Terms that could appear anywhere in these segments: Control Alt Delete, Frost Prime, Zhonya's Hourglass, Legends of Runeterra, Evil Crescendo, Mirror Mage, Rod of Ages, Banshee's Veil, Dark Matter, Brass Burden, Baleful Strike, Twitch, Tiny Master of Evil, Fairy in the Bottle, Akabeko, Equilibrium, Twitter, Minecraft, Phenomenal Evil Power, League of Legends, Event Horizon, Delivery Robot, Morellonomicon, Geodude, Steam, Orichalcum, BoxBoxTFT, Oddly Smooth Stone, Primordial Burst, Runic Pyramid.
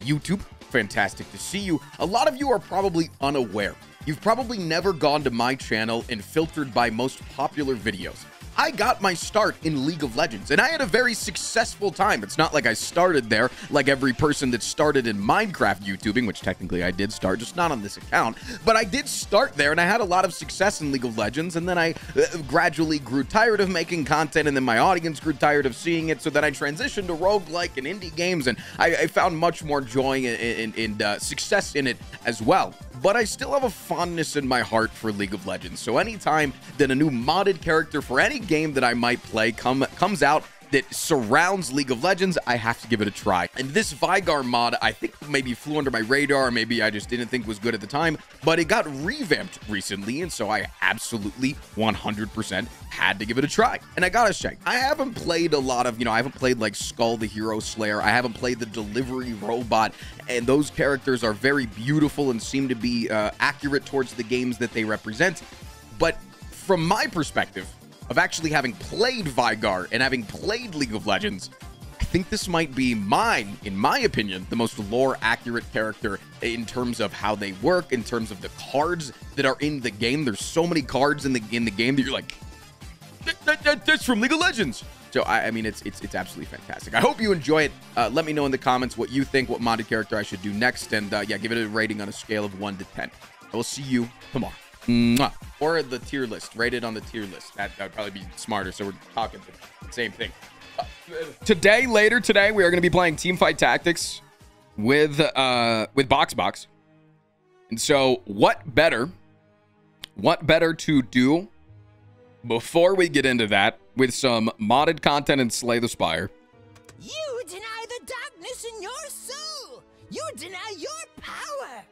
YouTube, fantastic to see you. A lot of you are probably unaware. You've probably never gone to my channel and filtered by most popular videos. I got my start in League of Legends, and I had a very successful time. It's not like I started there like every person that started in Minecraft YouTubing, which technically I did start, just not on this account. But I did start there, and I had a lot of success in League of Legends, and then I gradually grew tired of making content, and then my audience grew tired of seeing it, so then I transitioned to roguelike and indie games, and I found much more joy and success in it as well. But I still have a fondness in my heart for League of Legends, so anytime that a new modded character for any game that I might play comes out that surrounds League of Legends, I have to give it a try. And this Veigar mod, I think maybe flew under my radar, maybe I just didn't think was good at the time, but it got revamped recently, and so I absolutely 100% had to give it a try. And I gotta say, I haven't played a lot of, I haven't played like Skull the Hero Slayer, I haven't played the Delivery Robot, and those characters are very beautiful and seem to be accurate towards the games that they represent. But from my perspective, of actually having played Veigar and having played League of Legends, I think this might be mine, in my opinion, the most lore-accurate character in terms of how they work, in terms of the cards that are in the game. There's so many cards in the game that you're like, that's from League of Legends. So, I mean, it's absolutely fantastic. I hope you enjoy it. Let me know in the comments what you think, what modded character I should do next, and yeah, give it a rating on a scale of 1 to 10. I will see you tomorrow. Mwah. Or the tier list, rated on the tier list. That would probably be smarter, so we're talking the same thing. Later today, we are going to be playing Teamfight Tactics with BoxBox. And so what better to do before we get into that with some modded content and Slay the Spire. You deny the darkness in your soul. You deny your power.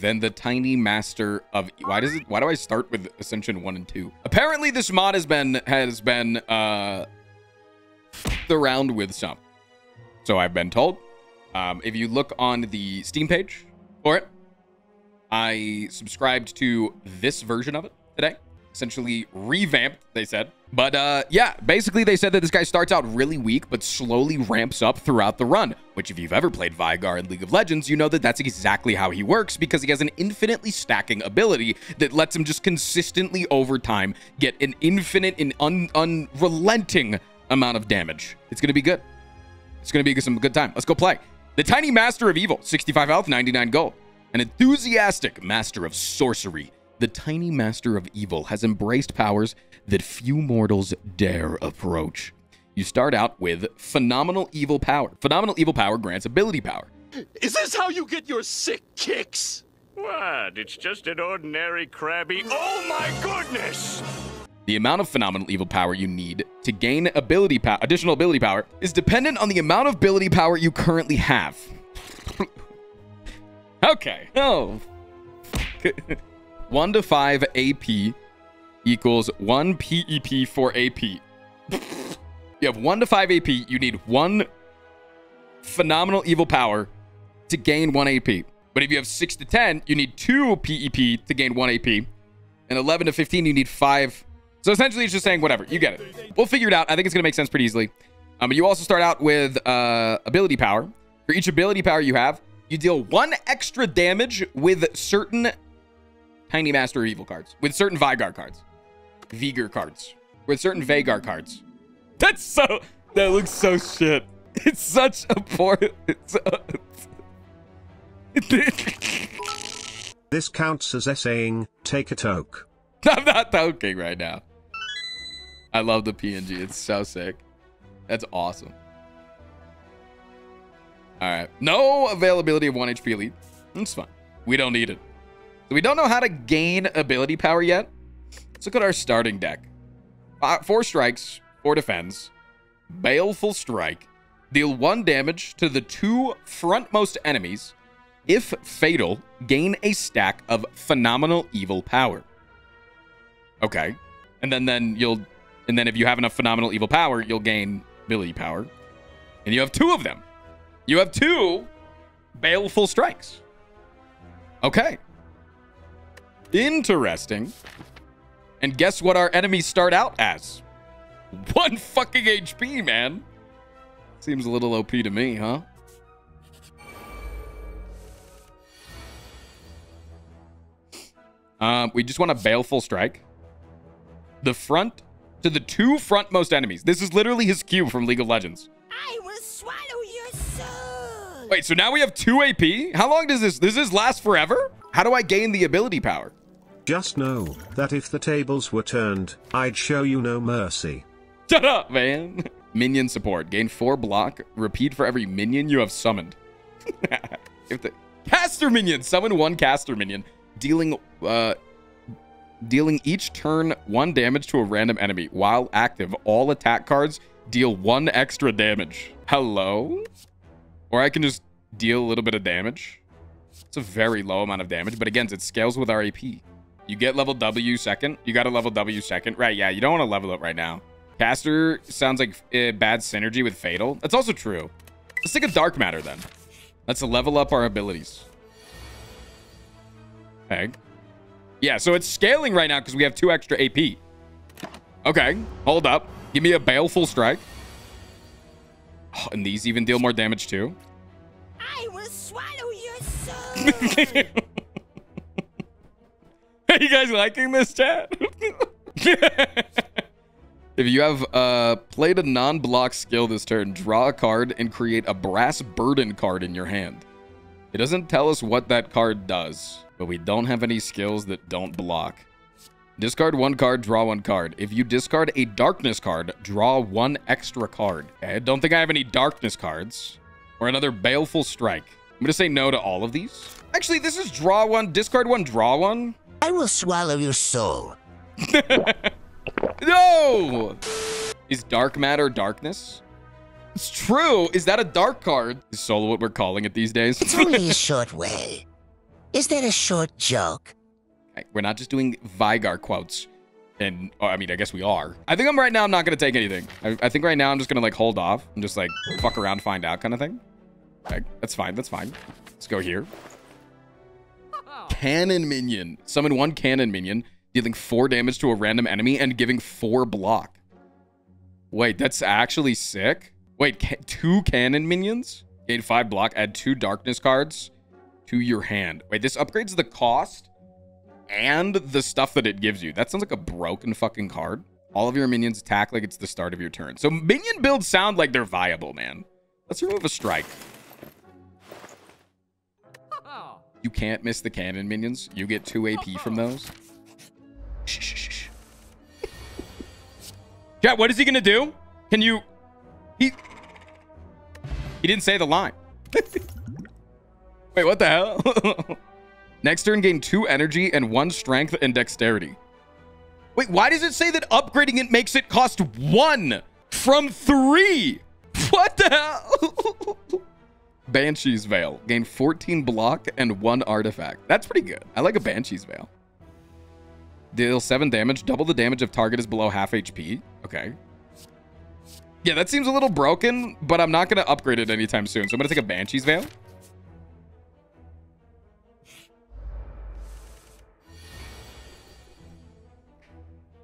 Then the Tiny Master of Evil. Why do I start with Ascension 1 and 2? Apparently this mod has been f***ed around with some. So I've been told. If you look on the Steam page for it, I subscribed to this version of it today. Essentially revamped, they said. But yeah, basically they said that this guy starts out really weak, but slowly ramps up throughout the run, which if you've ever played Veigar in League of Legends, you know that that's exactly how he works, because he has an infinitely stacking ability that lets him just consistently over time get an infinite and unrelenting amount of damage. It's going to be good. It's going to be some good time. Let's go play. The Tiny Master of Evil, 65 health, 99 gold. An enthusiastic master of sorcery. The Tiny Master of Evil has embraced powers that few mortals dare approach. You start out with Phenomenal Evil Power. Phenomenal Evil Power grants ability power. Is this how you get your sick kicks? What? It's just an ordinary crabby. Oh my goodness! The amount of Phenomenal Evil Power you need to gain ability power, additional ability power, is dependent on the amount of ability power you currently have. Okay. Oh. 1 to 5 AP equals 1 PEP for AP. You have 1 to 5 AP. You need 1 Phenomenal Evil Power to gain 1 AP. But if you have 6 to 10, you need 2 PEP to gain 1 AP. And 11 to 15, you need 5. So essentially, it's just saying whatever. You get it. We'll figure it out. I think it's going to make sense pretty easily. But you also start out with ability power. For each ability power you have, you deal 1 extra damage with certain Tiny Master of Evil cards. With certain Veigar cards. Veigar cards. With certain Veigar cards. That's so... That looks so shit. It's such a poor... This counts as essaying. Take a toke. I'm not toking right now. I love the PNG. It's so sick. That's awesome. Alright. No availability of 1 HP Elite. That's fine. We don't need it. So we don't know how to gain ability power yet. Let's look at our starting deck. 4 strikes, 4 defense. Baleful Strike. Deal 1 damage to the 2 frontmost enemies. If fatal, gain a stack of Phenomenal Evil Power. Okay. And then if you have enough Phenomenal Evil Power, you'll gain ability power. And you have 2 of them. You have 2 Baleful Strikes. Okay. Interesting. And guess what our enemies start out as? 1 fucking HP, man. Seems a little OP to me, huh? We just want a Baleful Strike. The front to the two frontmost enemies. This is literally his cube from League of Legends. I will swallow your soul. Wait, so now we have 2 AP? How long does this last forever? How do I gain the ability power? Just know that if the tables were turned, I'd show you no mercy. Shut up, man. Minion support. Gain 4 block. Repeat for every minion you have summoned. If the caster minion. Summon 1 caster minion. Dealing each turn 1 damage to a random enemy. While active, all attack cards deal 1 extra damage. Hello? Or I can just deal a little bit of damage. It's a very low amount of damage, but again, it scales with our AP. You get level W second. You got a level W second. Right, yeah, you don't want to level up right now. Caster sounds like bad synergy with Fatal. That's also true. Let's take a Dark Matter then. Let's level up our abilities. Okay. Yeah, so it's scaling right now because we have 2 extra AP. Okay, hold up. Give me a Baleful Strike. Oh, and these even deal more damage too. I will swallow your soul. Are you guys liking this, chat? If you have played a non-block skill this turn, draw a card and create a Brass Burden card in your hand. It doesn't tell us what that card does, but we don't have any skills that don't block. Discard 1 card, draw 1 card. If you discard a darkness card, draw 1 extra card. I don't think I have any darkness cards. Or another Baleful Strike. I'm going to say no to all of these. Actually, this is draw 1, discard 1, draw 1. I will swallow your soul. No! Is Dark Matter darkness? It's true. Is that a dark card? Is solo what we're calling it these days? It's only a short way. Is that a short joke? We're not just doing Veigar quotes. And, oh, I mean, I guess we are. I think right now I'm not going to take anything. I think right now I'm just going to, like, hold off and just, like, fuck around, find out kind of thing. Like, that's fine. That's fine. Let's go here. Cannon minion. Summon 1 cannon minion. Dealing 4 damage to a random enemy and giving 4 block. Wait, that's actually sick. Wait, 2 cannon minions? Gain 5 block, add 2 darkness cards to your hand. Wait, this upgrades the cost and the stuff that it gives you. That sounds like a broken fucking card. All of your minions attack like it's the start of your turn. So minion builds sound like they're viable, man. Let's remove a strike. You can't miss the cannon minions. You get 2 AP from those. Shh. Yeah, what is he gonna do? Can you? He didn't say the line. Wait, what the hell? Next turn, gain 2 energy and 1 strength and dexterity. Wait, why does it say that upgrading it makes it cost 1 from 3? What the hell? Banshee's Veil. Gain 14 block and 1 artifact. That's pretty good. I like a Banshee's Veil. Deal 7 damage, double the damage if target is below half HP. Okay. Yeah, that seems a little broken, but I'm not going to upgrade it anytime soon. So I'm going to take a Banshee's Veil.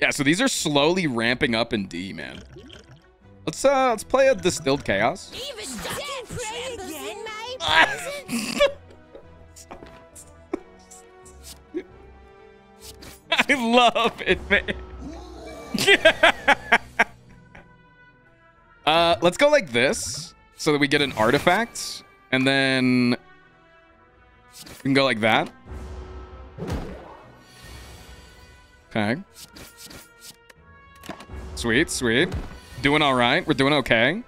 Yeah, so these are slowly ramping up in D, man. Let's play a Distilled Chaos. Even in my I love it, man. Let's go like this so that we get an artifact, and then we can go like that. Okay. Sweet, sweet. Doing all right. We're doing okay.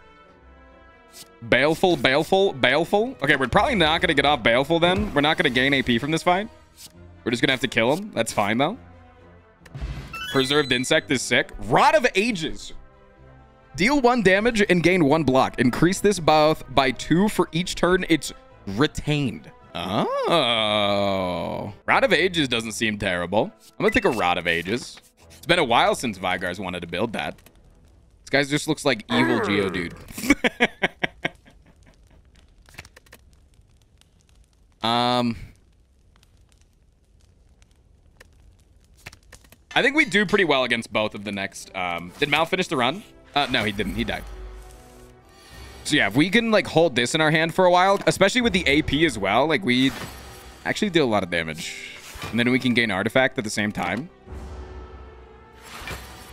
Baleful, Baleful, Baleful. Okay, we're probably not going to get off Baleful then. We're not going to gain AP from this fight. We're just going to have to kill him. That's fine, though. Preserved Insect is sick. Rod of Ages. Deal 1 damage and gain 1 block. Increase this buff by 2 for each turn it's retained. Oh. Rod of Ages doesn't seem terrible. I'm going to take a Rod of Ages. It's been a while since Veigar's wanted to build that. This guy just looks like evil Geodude. I think we do pretty well against both of the next... did Mal finish the run? No, he didn't. He died. So yeah, if we can like hold this in our hand for a while, especially with the AP as well, like we actually do a lot of damage. And then we can gain Artifact at the same time.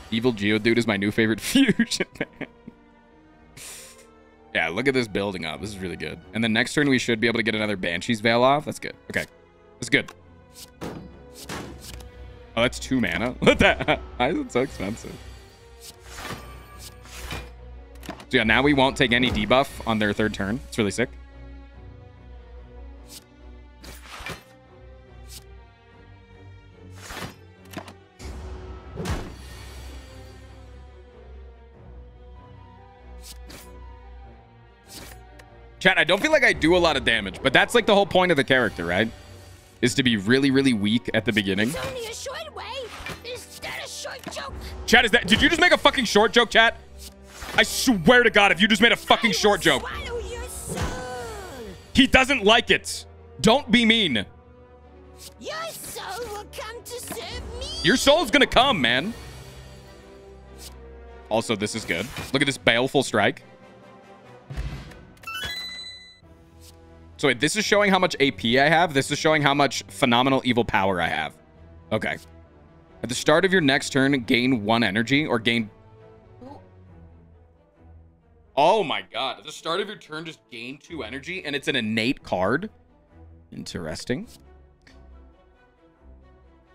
Evil Geodude is my new favorite fusion. Yeah, look at this building up. This is really good. And then next turn, we should be able to get another Banshee's Veil off. That's good. Okay. That's good. Oh, that's 2 mana. What the? Why is it so expensive? So yeah, now we won't take any debuff on their third turn. It's really sick. Chat, I don't feel like I do a lot of damage, but that's like the whole point of the character, right? Is to be really, really weak at the beginning. It's only a short away. Is that a short joke? Chat, is that? Did you just make a fucking short joke, chat? I swear to God, if you just made a fucking short joke. Your soul. He doesn't like it. Don't be mean. Your soul will come to serve me. Your soul's gonna come, man. Also, this is good. Look at this Baleful Strike. So wait, this is showing how much AP I have. This is showing how much Phenomenal Evil Power I have. Okay. At the start of your next turn, gain 1 energy or gain... Oh my God. At the start of your turn, just gain 2 energy and it's an innate card. Interesting.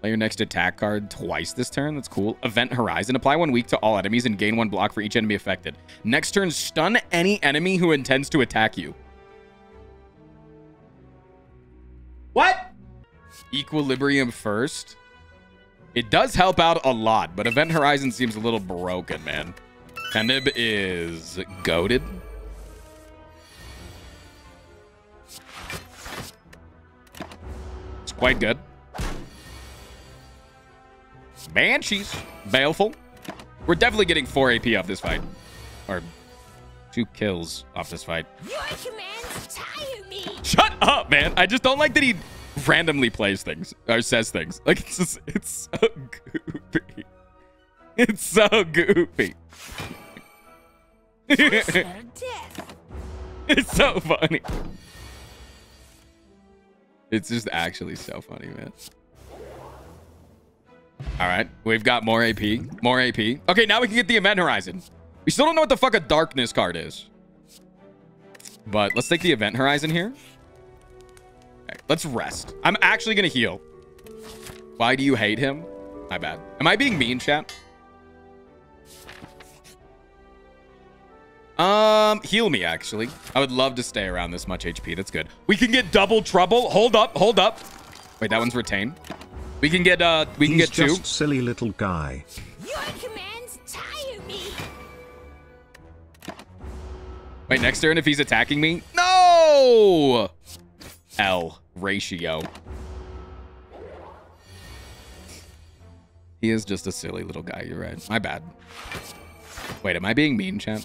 Play your next attack card twice this turn. That's cool. Event Horizon. Apply 1 weak to all enemies and gain 1 block for each enemy affected. Next turn, stun any enemy who intends to attack you. What? Equilibrium first. It does help out a lot, but Event Horizon seems a little broken, man. Fenib is goated. It's quite good. Banshees. Baleful. We're definitely getting 4 AP off this fight. Or 2 kills off this fight. Your commands tire me. Shut up, man. I just don't like that he randomly plays things or says things. Like, it's just, it's so goofy. It's so goofy. It's so funny. It's just actually so funny, man. All right, we've got more AP. More AP. Okay, now we can get the Event Horizon. We still don't know what the fuck a Darkness card is. But let's take the Event Horizon here. Right, let's rest. I'm actually going to heal. Why do you hate him? My bad. Am I being mean, chat? Heal me, actually. I would love to stay around this much HP. That's good. We can get double trouble. Hold up. Hold up. Wait, that one's retained. We can get, He's get 2. Just silly little guy. Your commands tire me. Wait, next turn if he's attacking me? No! L ratio. He is just a silly little guy, you're right. My bad. Wait, am I being mean, champ?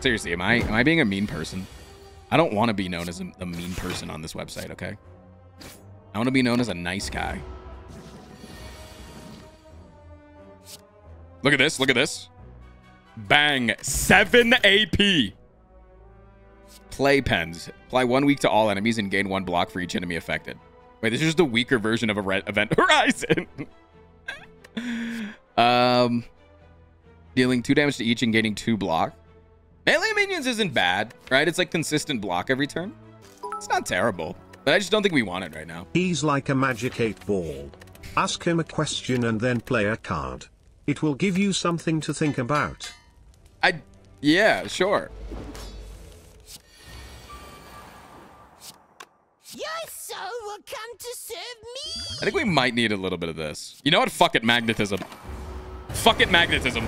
Seriously, am I being a mean person? I don't want to be known as a mean person on this website, okay? I want to be known as a nice guy. Look at this, look at this. Bang. 7 AP. Play pens. Apply 1 weak to all enemies and gain 1 block for each enemy affected. Wait, this is just the weaker version of a red Event Horizon. Dealing 2 damage to each and gaining 2 block. Melee minions isn't bad, right? It's like consistent block every turn. It's not terrible, but I just don't think we want it right now. He's like a magic 8 ball. Ask him a question and then play a card. It will give you something to think about. Yeah, sure. Your soul will come to serve me. I think we might need a little bit of this. You know what? Fuck it, magnetism. Fuck it, magnetism.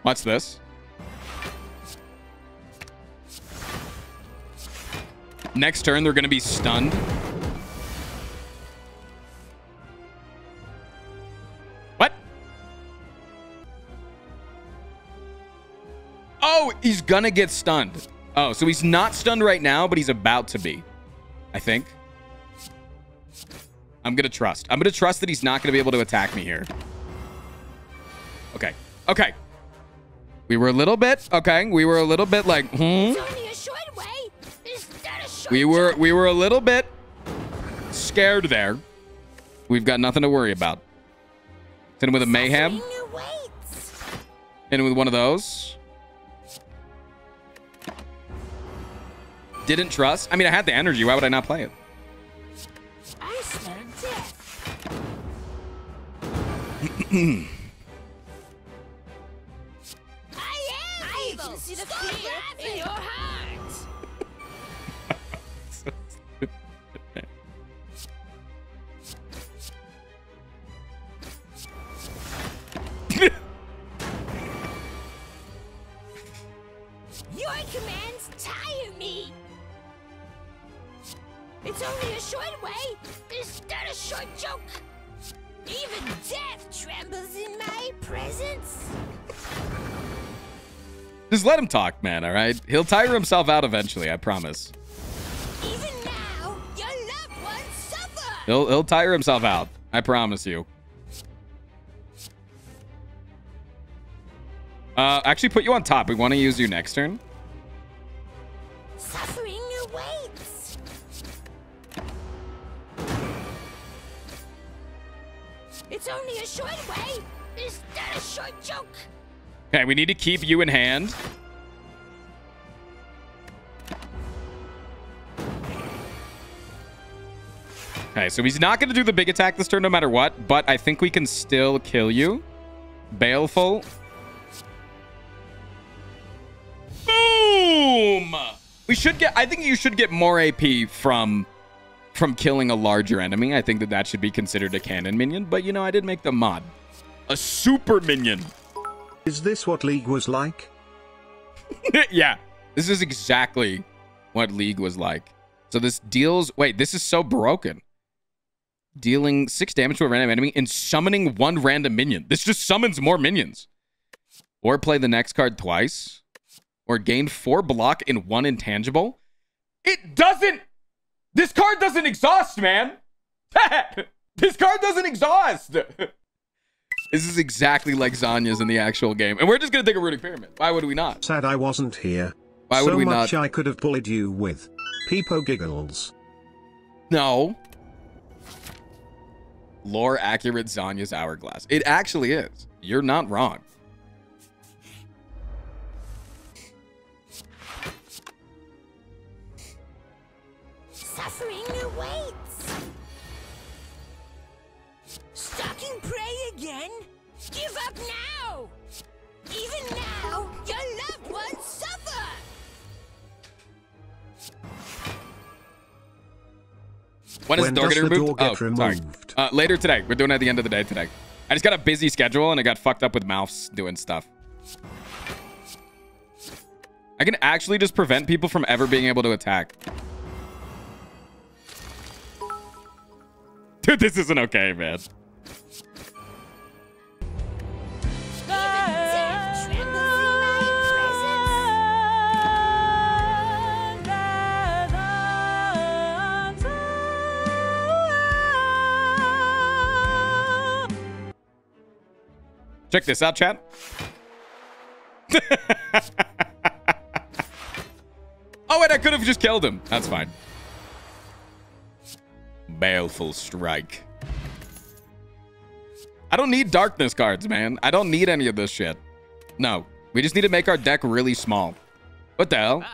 What's this? Next turn, they're going to be stunned. What? Oh, he's gonna get stunned. Oh, so he's not stunned right now, but he's about to be, I think. I'm gonna trust that he's not gonna be able to attack me here. Okay, okay. We were a little bit like, hmm? It's only a short way. Is We were a little bit scared there. We've got nothing to worry about. In with a Mayhem. In with one of those. Didn't trust. I mean, I had the energy. Why would I not play it? I smell death. See the fear in your heart. Your commands tire me. It's only a short way. Is that a short joke? Even death trembles in my presence. Just let him talk, man, all right? He'll tire himself out eventually, I promise. Even now, your loved ones suffer. He'll tire himself out, I promise you. Actually, put you on top. We want to use you next turn. Suffering awaits. It's only a short way. Is that a short joke? Okay, we need to keep you in hand. Okay, so he's not going to do the big attack this turn no matter what, but I think we can still kill you. Baleful. Boom! We should get... I think you should get more AP from killing a larger enemy. I think that that should be considered a canon minion, but, you know, I did make the mod. A super minion. Is this what League was like? Yeah, this is exactly what League was like. So this deals... Wait, this is so broken. Dealing 6 damage to a random enemy and summoning 1 random minion. This just summons more minions. Or play the next card twice. Or gain 4 block and 1 intangible. It doesn't... This card doesn't exhaust, man. This card doesn't exhaust. This is exactly like Zhonya's in the actual game. And we're just going to take a Runic Pyramid. Why would we not? Sad I wasn't here. Why would we not? So much I could have bullied you with. Peepo giggles. No. Lore accurate Zhonya's Hourglass. It actually is. You're not wrong. Suffering awaits. Stalking prey again? Give up now! Even now, your loved ones suffer! When does the door get removed? Sorry. Later today. We're doing it at the end of the day today. I just got a busy schedule and I got fucked up with mouths doing stuff. I can actually just prevent people from ever being able to attack. Dude, this isn't okay, man. Check this out, chat. Oh, wait, I could have just killed him. That's fine. Baleful Strike. I don't need darkness cards, man. I don't need any of this shit. No. We just need to make our deck really small. What the hell?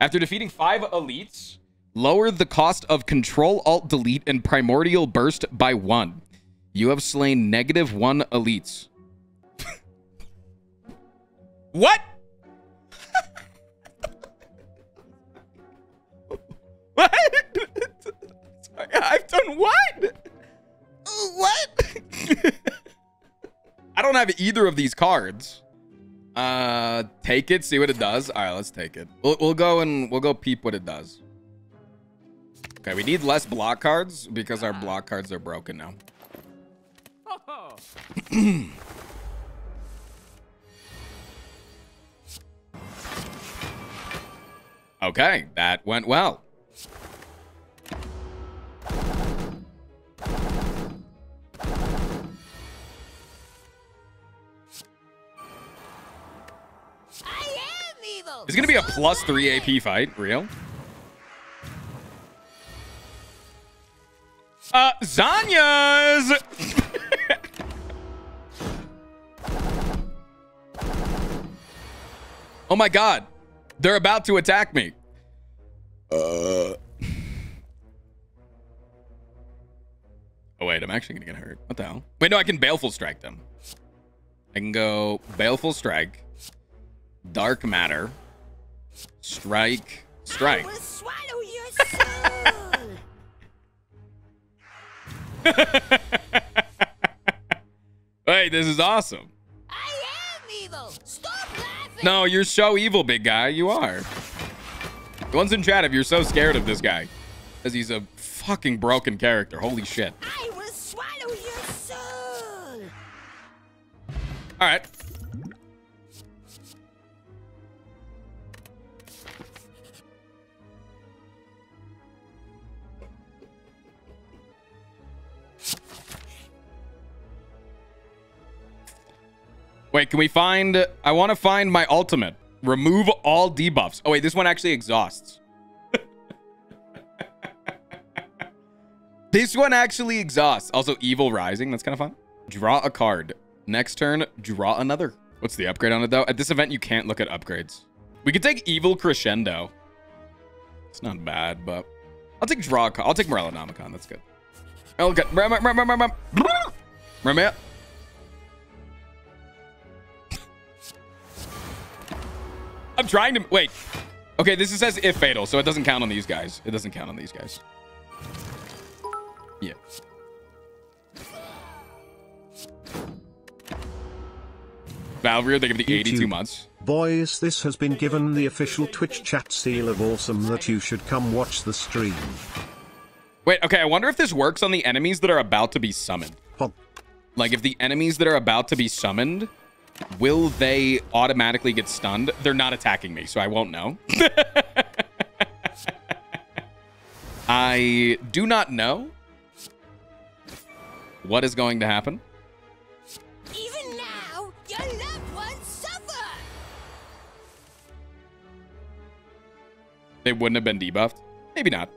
After defeating 5 elites, lower the cost of Control Alt Delete and Primordial Burst by 1. You have slain -1 elites. What? What? I've done what? What? I don't have either of these cards. Take it, see what it does. All right, let's take it. We'll go and we'll go peep what it does. Okay, we need less block cards because our block cards are broken now. Okay, that went well. It's going to be a +3 AP fight. Real? Zhonya's! Oh my god. They're about to attack me. Oh wait, I'm actually gonna get hurt. What the hell? Wait, no, I can Baleful Strike them. I can go Baleful Strike, Dark Matter, Strike, Strike. I will swallow your soul. Wait, this is awesome. I am evil. Stop laughing. No, you're so evil, big guy. You are. The ones in chat, if you're so scared of this guy, because he's a fucking broken character. Holy shit. I will swallow your soul. All right. Wait, can we find... I want to find my ultimate. Remove all debuffs. Oh, wait, this one actually exhausts. This one actually exhausts. Also, Evil Rising. That's kind of fun. Draw a card. Next turn, draw another. What's the upgrade on it, though? At this event, you can't look at upgrades. We could take Evil Crescendo. It's not bad, but... I'll take draw a card. I'll take Morellonomicon. That's good. Oh, good. Remember? I'm trying to... Wait. Okay, this says if fatal, so it doesn't count on these guys. It doesn't count on these guys. Yeah. Valvrier, they give the 82 months. Boys, this has been given the official Twitch chat seal of awesome that you should come watch the stream. Wait, okay, I wonder if this works on the enemies that are about to be summoned. Like, if the enemies that are about to be summoned... Will they automatically get stunned? They're not attacking me, so I won't know. I do not know what is going to happen. Even now, your loved ones suffer. They wouldn't have been debuffed. Maybe not.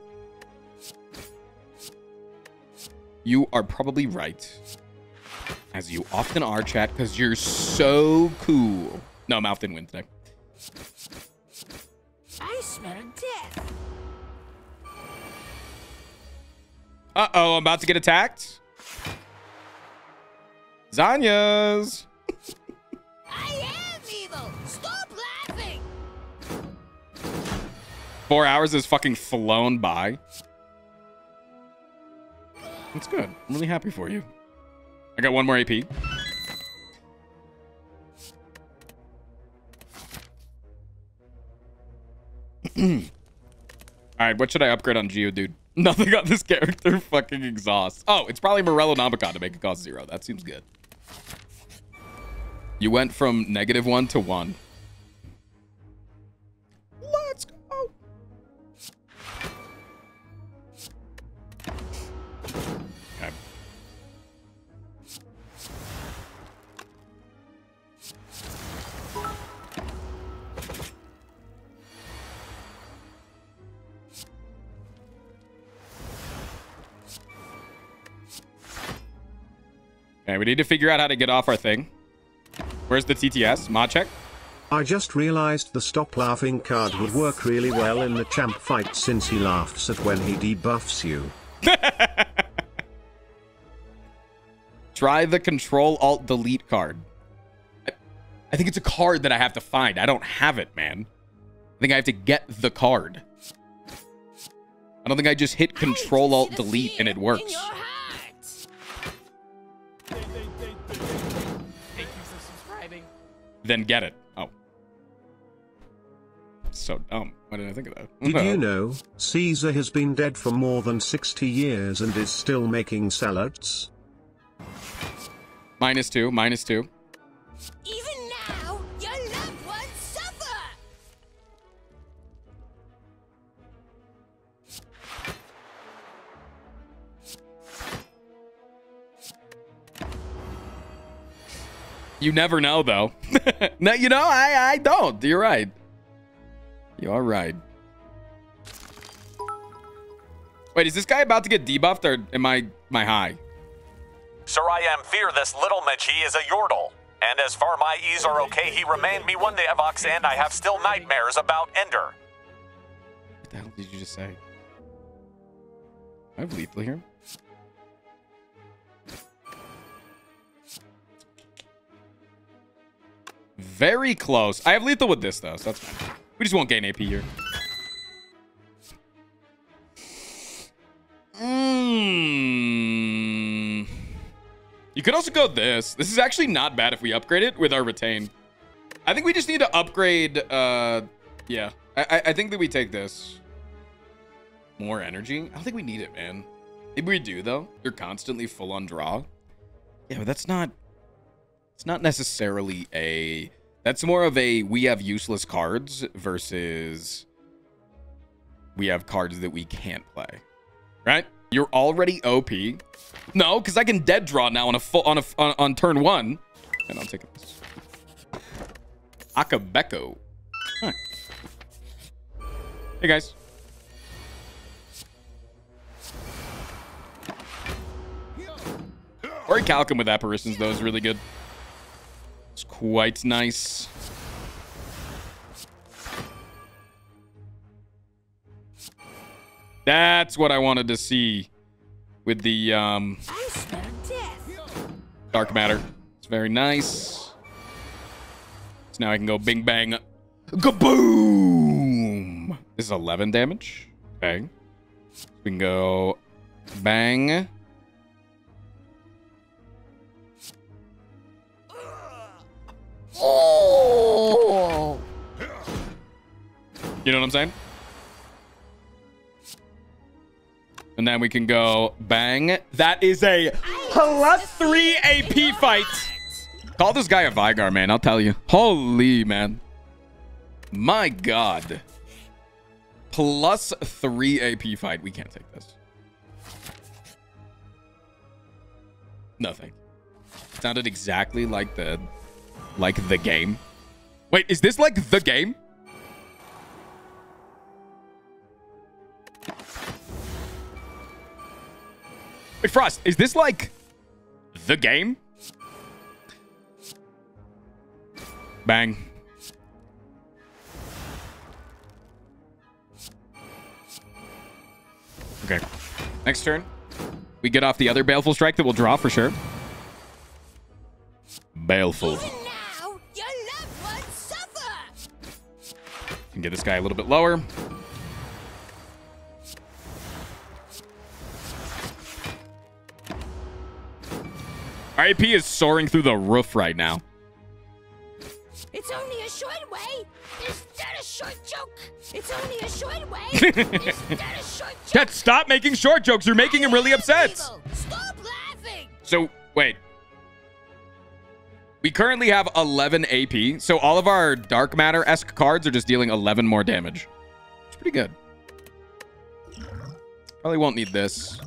You are probably right. As you often are, chat, because you're so cool. No, Mouth didn't win today. I smell death. Uh-oh, I'm about to get attacked. Zhonya's. I am evil. Stop laughing. 4 hours has fucking flown by. That's good. I'm really happy for you. I got one more AP. Alright, what should I upgrade on Geodude? Nothing on this character fucking exhausts. Oh, it's probably Morellonomicon to make it cost 0. That seems good. You went from -1 to 1. Let's go. Okay. Okay, we need to figure out how to get off our thing. Where's the TTS? Mod check? I just realized the stop laughing card would work really well in the champ fight since he laughs at when he debuffs you. Try the Control Alt Delete card. I think it's a card that I have to find. I don't have it, man. I think I have to get the card. I don't think I just hit Control Alt Delete and it works. Then get it. Oh. So dumb. Why didn't I think of that? Did you know Caesar has been dead for more than 60 years and is still making salads? -2, -2. Even now, your loved ones suffer. You never know, though. No, you know, I don't. You're right. You are right. Wait, is this guy about to get debuffed, or am I high? Sir, I am fear this little Machi is a Yordle. And as far my ease are okay, he remained me one day of Ox, and I have still nightmares about Ender. What the hell did you just say? I have lethal here. Very close. I have lethal with this, though, so that's fine. We just won't gain AP here. You could also go this. This is actually not bad if we upgrade it with our retain. I think we just need to upgrade. Yeah, I think that we take this. More energy? I don't think we need it, man. Maybe we do, though. You're constantly full on draw. Yeah, but that's not... It's not necessarily a... That's more of a we have useless cards versus we have cards that we can't play, right? You're already OP. No, because I can dead draw now on turn one, and I'll take this. Akabeko. Huh. Hey guys. Orichalcum with apparitions though is really good. It's quite nice. That's what I wanted to see with the Dark Matter. It's very nice. So now I can go bing bang. Kaboom! This is 11 damage. Okay. We can go bang. Oh! You know what I'm saying? And then we can go bang. That is a +3 AP fight. Call this guy a Veigar, man. I'll tell you. Holy, man. My God. +3 AP fight. We can't take this. Nothing. Sounded exactly like the game. Wait, is this like the game? Wait, Frost, is this like the game? Bang. Okay. Next turn, we get off the other Baleful Strike that we'll draw for sure. Baleful. Even now, your loved ones suffer. Can get this guy a little bit lower. Our AP is soaring through the roof right now. It's only a short way. Is that a short joke? It's only a short way. Is that a short joke? Chat, stop making short jokes. You're making him really upset. Evil. Stop laughing. So, wait. We currently have 11 AP. So all of our Dark Matter-esque cards are just dealing 11 more damage. It's pretty good. Probably won't need this.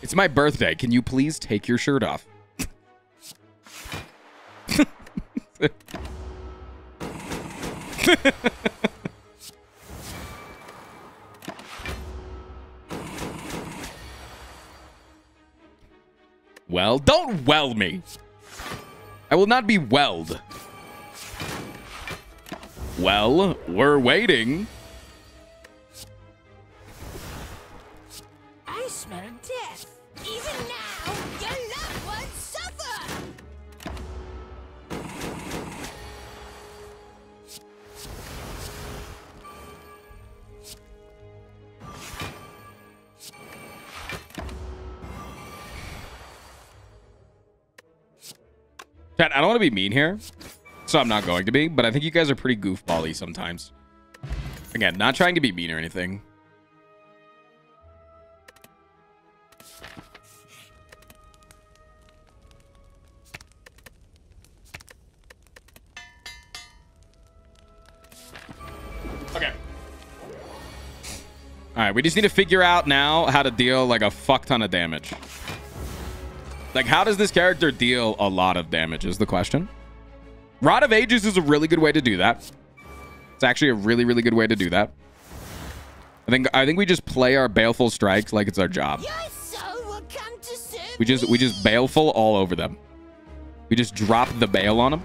It's my birthday. Can you please take your shirt off? Well, don't weld me. I will not be weld. Well, we're waiting. I smell death. Even now, your loved ones suffer! Chat, I don't want to be mean here, so I'm not going to be, but I think you guys are pretty goofball-y sometimes. Again, not trying to be mean or anything. All right, we just need to figure out now how to deal like a fuck ton of damage. Like, how does this character deal a lot of damage is the question. Rod of Ages is a really good way to do that. It's actually a really, really good way to do that. I think we just play our Baleful Strikes like it's our job. We just Baleful all over them. We just drop the Bale on them.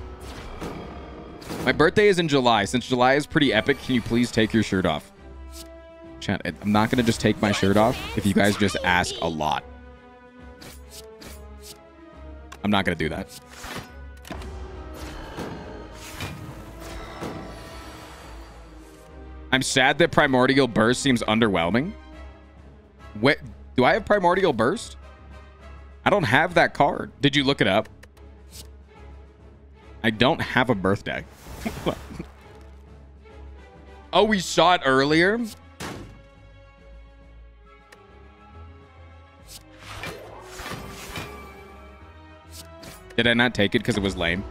My birthday is in July. Since July is pretty epic, can you please take your shirt off? Chat, I'm not going to just take my shirt off if you guys just ask a lot. I'm not going to do that. I'm sad that Primordial Burst seems underwhelming. What? Do I have Primordial Burst? I don't have that card. Did you look it up? I don't have a birthday. Oh, we saw it earlier? Did I not take it because it was lame?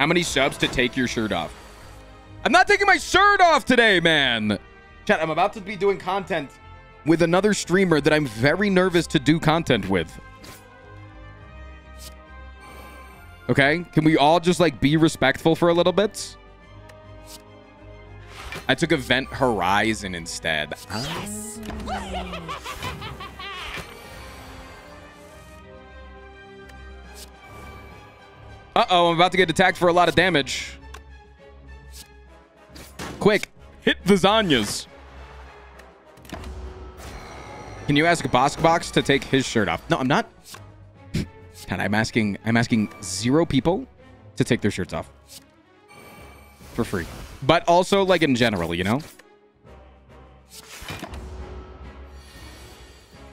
How many subs to take your shirt off? I'm not taking my shirt off today, man. Chat, I'm about to be doing content with another streamer that I'm very nervous to do content with. Okay, can we all just like be respectful for a little bit? I took Event Horizon instead. Yes. Uh-oh, I'm about to get attacked for a lot of damage. Quick, hit the Zhonya's. Can you ask BoxBox to take his shirt off? No, I'm not. And I'm asking 0 people to take their shirts off for free, but also like in general, you know.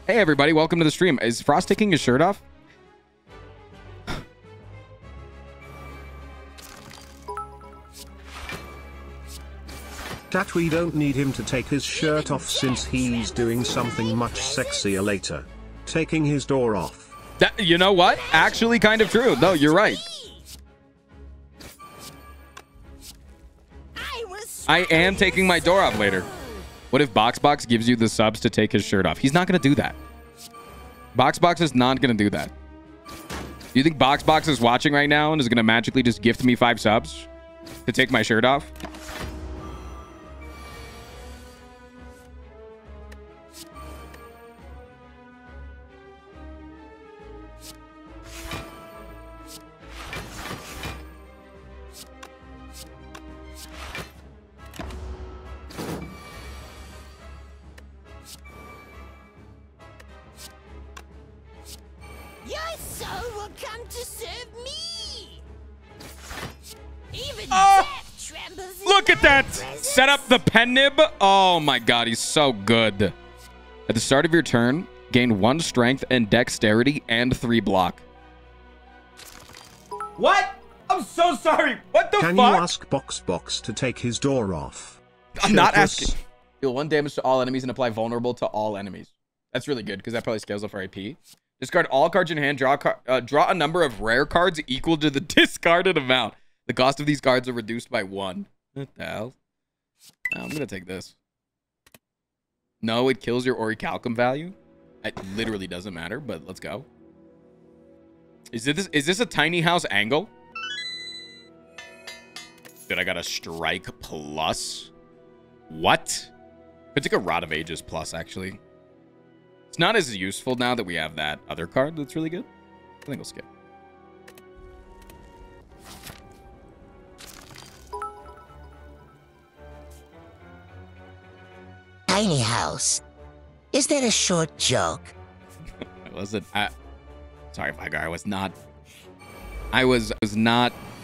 Hey everybody, welcome to the stream. Is Frost taking his shirt off? That we don't need him to take his shirt off since he's doing something much sexier later, taking his door off. That, you know what? Actually kind of true. No, you're right. I am taking my door off later. What if BoxBox gives you the subs to take his shirt off? He's not going to do that. BoxBox is not going to do that. Do you think BoxBox is watching right now and is going to magically just gift me 5 subs to take my shirt off? Set up the pen nib. Oh my god, he's so good. At the start of your turn, gain 1 strength and dexterity and 3 block. What? I'm so sorry. What the fuck? Can you ask BoxBox to take his door off? I'm not asking. Deal 1 damage to all enemies and apply vulnerable to all enemies. That's really good because that probably scales up our AP. Discard all cards in hand. Draw a number of rare cards equal to the discarded amount. The cost of these cards are reduced by 1. What the hell? I'm gonna take this. No, it kills your Orichalcum value. It literally doesn't matter, but let's go. Is this a tiny house angle? Dude, I got a strike plus. What? I took a Rod of Ages plus, actually. It's not as useful now that we have that other card that's really good. I think we'll skip. Tiny house. Is that a short joke? Sorry, Veigar. I was not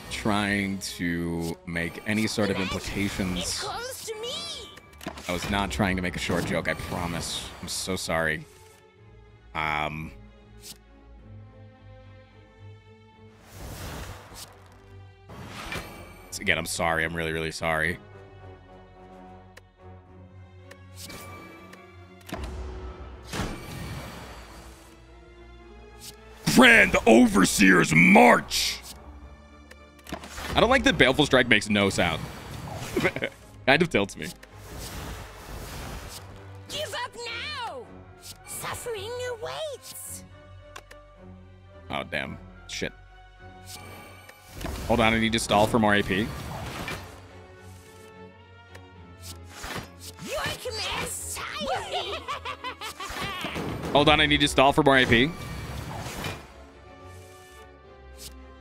trying to make any sort of implications. I was not trying to make a short joke. I promise. I'm so sorry. Again, I'm sorry. I'm really, really sorry. Grand Overseer's March. I don't like that Baleful Strike makes no sound. Kind of tilts me. Give up now. Suffering awaits. Oh, damn. Shit. Hold on, I need to stall for more AP. Your command's Hold on, I need to stall for more AP.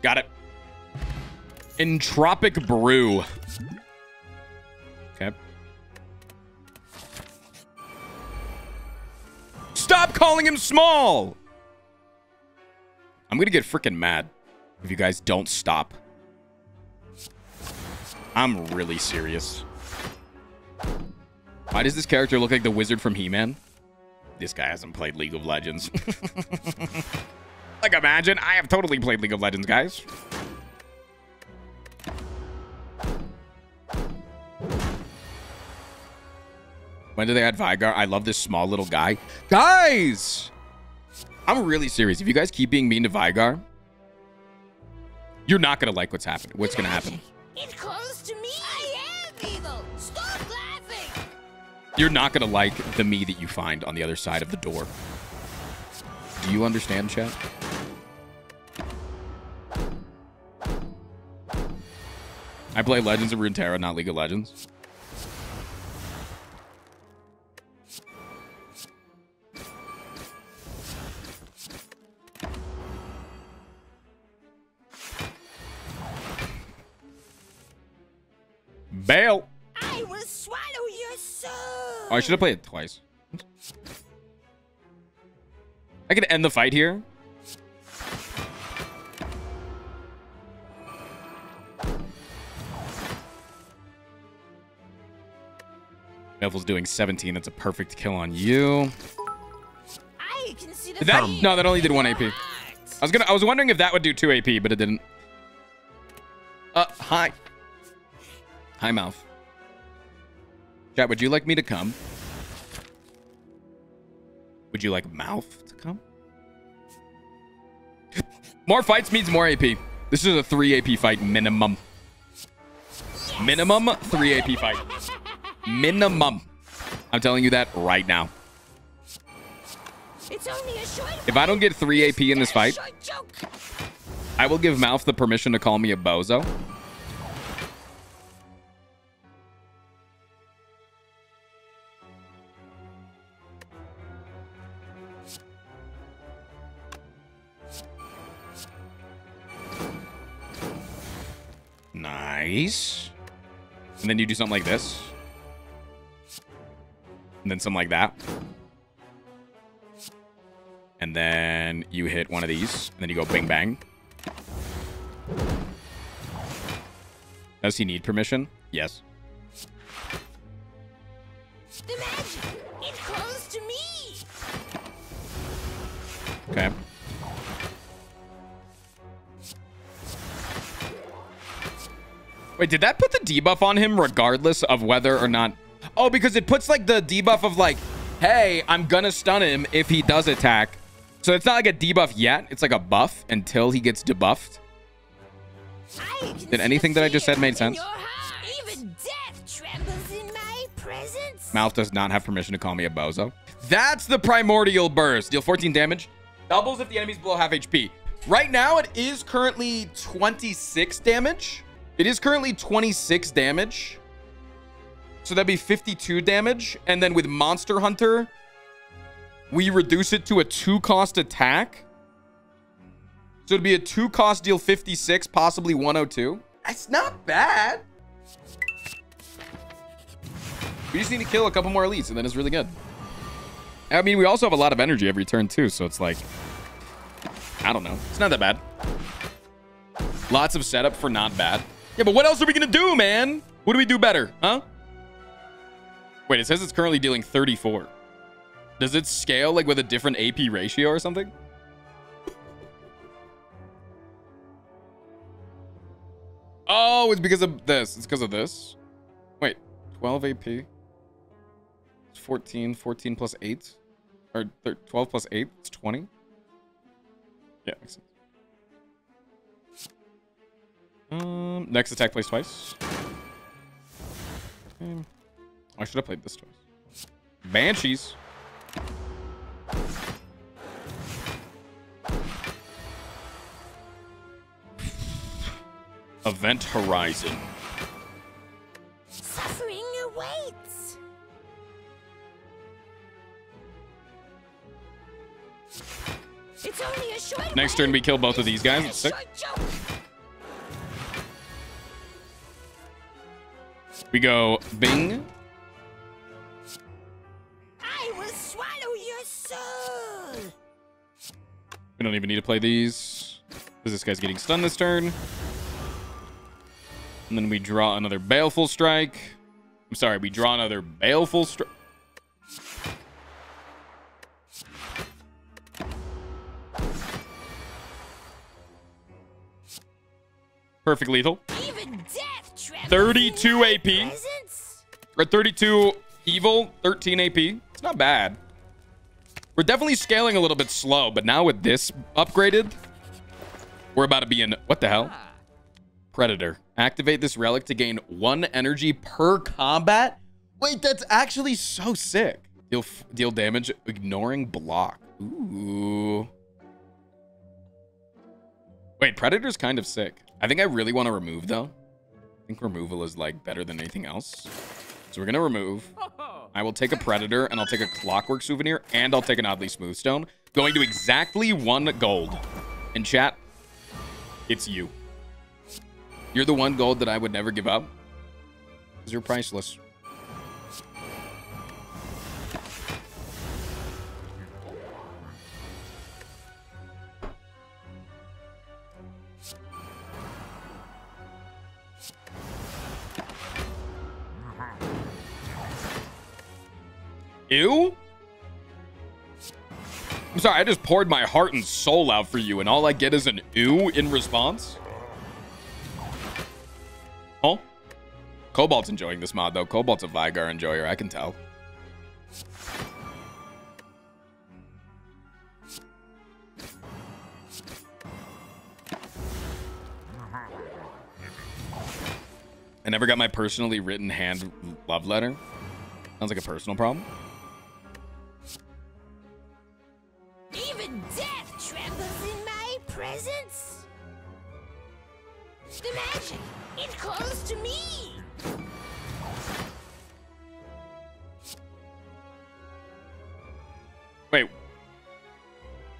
Got it. Entropic Brew. Okay. Stop calling him small! I'm gonna get freaking mad if you guys don't stop. I'm really serious. Why does this character look like the wizard from He-Man? This guy hasn't played League of Legends. Like, imagine. I have totally played League of Legends, guys. When do they add Veigar? I love this small little guy. Guys! I'm really serious. If you guys keep being mean to Veigar, you're not going to like what's happening. What's going to happen? It calls to me. I am evil. Stop laughing. You're not going to like the me that you find on the other side of the door. Do you understand, chat? I play Legends of Runeterra, not League of Legends. Bail. I will swallow your soul. Oh, I should have played it twice. I could end the fight here. Neville's doing 17. That's a perfect kill on you. I can see the that. No, that only did 1 AP. I was wondering if that would do 2 AP, but it didn't. Hi. Hi, Mouth. Chat, would you like me to come? Would you like Mouth to come? More fights means more AP. This is a 3 AP fight minimum. Yes. Minimum 3 AP fight. Minimum. I'm telling you that right now. It's only a short if I don't get 3 AP in this fight, I will give Mouth the permission to call me a bozo. Nice. And then you do something like this. And then something like that. And then you hit one of these. And then you go bing bang. Does he need permission? Yes. The magic, it calls to me. Okay. Wait, did that put the debuff on him regardless of whether or not... Oh, because it puts, like, the debuff of, like, hey, I'm gonna stun him if he does attack. So it's not, like, a debuff yet. It's, like, a buff until he gets debuffed. Did anything that I just said made sense? Even death trembles in my presence. Mouth does not have permission to call me a bozo. That's the Primordial Burst. Deal 14 damage. Doubles if the enemy's below half HP. Right now, it is currently 26 damage. It is currently 26 damage. So that'd be 52 damage. And then with Monster Hunter, we reduce it to a 2-cost attack. So it'd be a 2-cost deal 56, possibly 102. That's not bad. We just need to kill a couple more elites, and then it's really good. I mean, we also have a lot of energy every turn, too. So it's like, I don't know. It's not that bad. Lots of setup for not bad. Yeah, but what else are we gonna do, man? What do we do better, huh? Wait, it says it's currently dealing 34. Does it scale, like, with a different AP ratio or something? Oh, it's because of this. It's because of this. Wait, 12 AP. It's 14. 14 plus 8. Or 12 plus 8. It's 20. Yeah, makes sense. Next attack plays twice. I should have played this twice. Banshees. Event Horizon. Suffering awaits. It's only a short Next turn, we kill both of these guys. That's sick. We go Bing. I will swallow your soul. We don't even need to play these, because this guy's getting stunned this turn. And then we draw another Baleful Strike. I'm sorry, we draw another Baleful Strike. Perfect lethal. Even death, 32 AP. Presence? Or 32 evil, 13 AP. It's not bad. We're definitely scaling a little bit slow, but now with this upgraded, we're about to be in... What the hell? Predator. Activate this relic to gain 1 energy per combat? Wait, that's actually so sick. Deal damage, ignoring block. Ooh. Wait, Predator's kind of sick. I think I really want to remove, though. I think removal is, like, better than anything else. So we're going to remove. I will take a Predator, and I'll take a Clockwork Souvenir, and I'll take an Oddly Smooth Stone. Going to exactly 1 gold. And chat, it's you. You're the 1 gold that I would never give up. Because you're priceless. Ew? I'm sorry, I just poured my heart and soul out for you, and all I get is an ew in response? Oh? Cobalt's enjoying this mod, though. Cobalt's a Veigar enjoyer, I can tell. I never got my personally written hand love letter. Sounds like a personal problem. Even death trembles in my presence. The magic, it calls to me. Wait.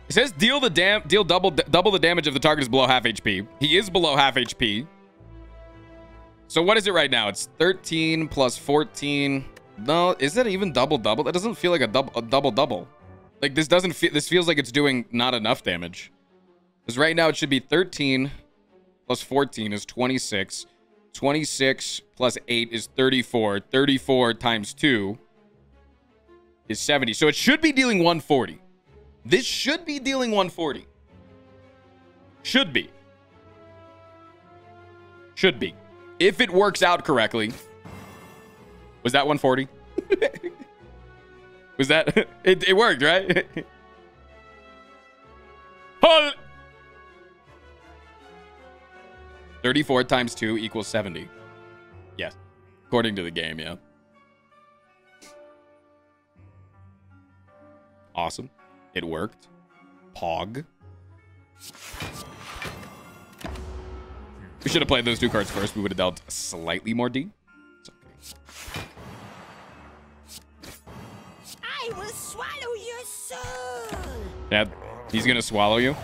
It says deal double the damage if the target is below half HP. He is below half HP. So what is it right now? It's 13 plus 14. No, is it even double? That doesn't feel like a double. Like, this doesn't feel... This feels like it's doing not enough damage. Because right now, it should be 13 plus 14 is 26. 26 plus 8 is 34. 34 times 2 is 70. So it should be dealing 140. This should be dealing 140. Should be. Should be. If it works out correctly. Was that 140? Was that... It worked, right? Hull! 34 times 2 equals 70. Yes. According to the game, yeah. Awesome. It worked. Pog. We should have played those 2 cards first. We would have dealt slightly more D. It's okay. I will swallow your soul. Yeah, he's gonna swallow you.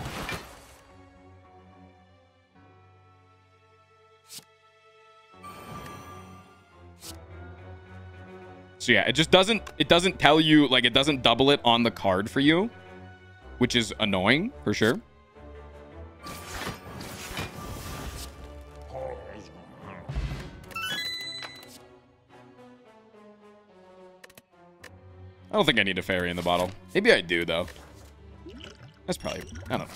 So yeah, it just doesn't... It doesn't tell you, like, it doesn't double it on the card for you, which is annoying for sure. I don't think I need a fairy in the bottle. Maybe I do, though. That's probably... I don't know.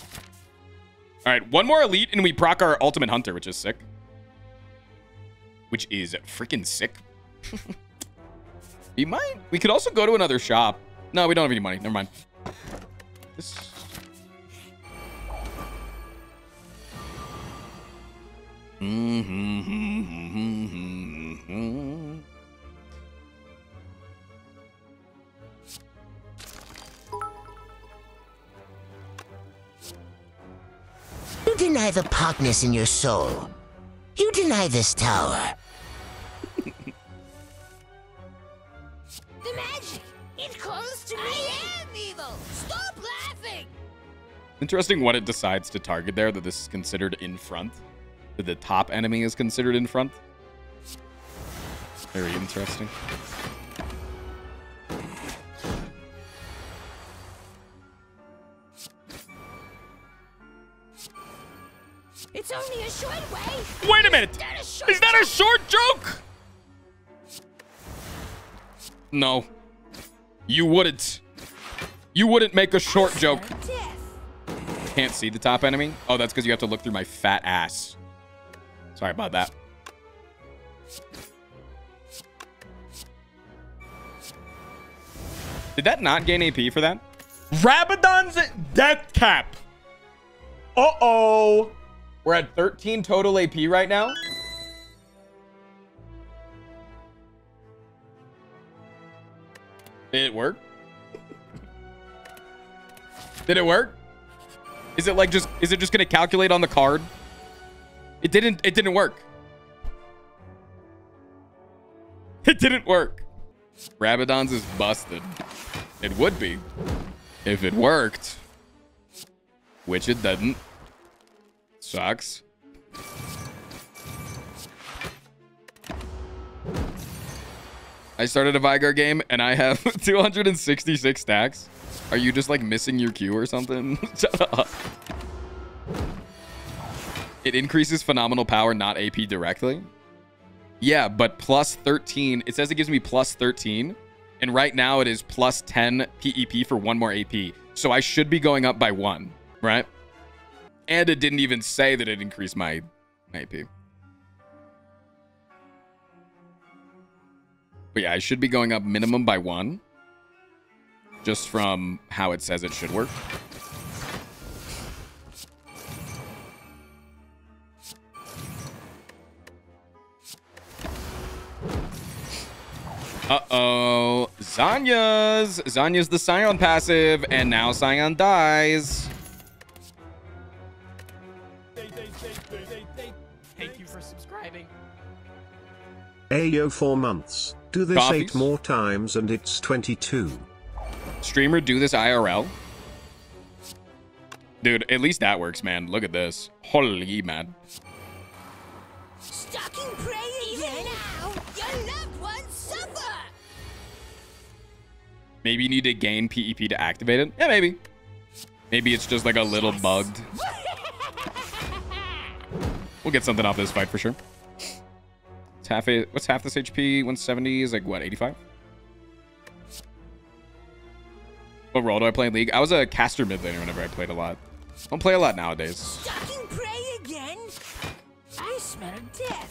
All right, 1 more elite, and we proc our ultimate hunter, which is sick. Which is freaking sick. We might... We could also go to another shop. No, we don't have any money. Never mind. This... You deny the Pockness in your soul. You deny this tower. The magic, it calls to me. I am evil. Stop laughing. Interesting what it decides to target there, that this is considered in front. That the top enemy is considered in front. Very interesting. It's only a short way. Wait a minute! Is that a short joke? No. You wouldn't. You wouldn't make a short joke. Can't see the top enemy? Oh, that's because you have to look through my fat ass. Sorry about that. Did that not gain AP for that? Rabadon's Death Cap. Uh-oh. We're at 13 total AP right now. Did it work? Did it work? Is it like just, is it just gonna calculate on the card? It didn't work. It didn't work. Rabadon's is busted. It would be if it worked, which it doesn't. Sucks. I started a Veigar game and I have 266 stacks. Are you just like missing your queue or something? Shut up. It increases phenomenal power, not AP directly. Yeah, but plus 13. It says it gives me plus 13. And right now it is plus 10 PEP for one more AP. So I should be going up by 1, right? And it didn't even say that it increased my AP. But yeah, I should be going up minimum by 1. Just from how it says it should work. Uh-oh. Zhonya's. Zhonya's the Scion passive, and now Scion dies. Thank you for subscribing. Ayo, 4 months. Do this coffees? 8 more times and it's 22. Streamer, do this IRL. Dude, at least that works, man. Look at this. Holy, man. Stalking prey even now. Your loved ones suffer. Maybe you need to gain PEP to activate it. Yeah, maybe. Maybe it's just like a little bugged. We'll get something off this fight for sure. It's half a, what's half this HP? 170 is like what, 85? What role do I play in League? I was a caster mid laner whenever I played a lot. I don't play a lot nowadays. Stalking prey again? I smell death.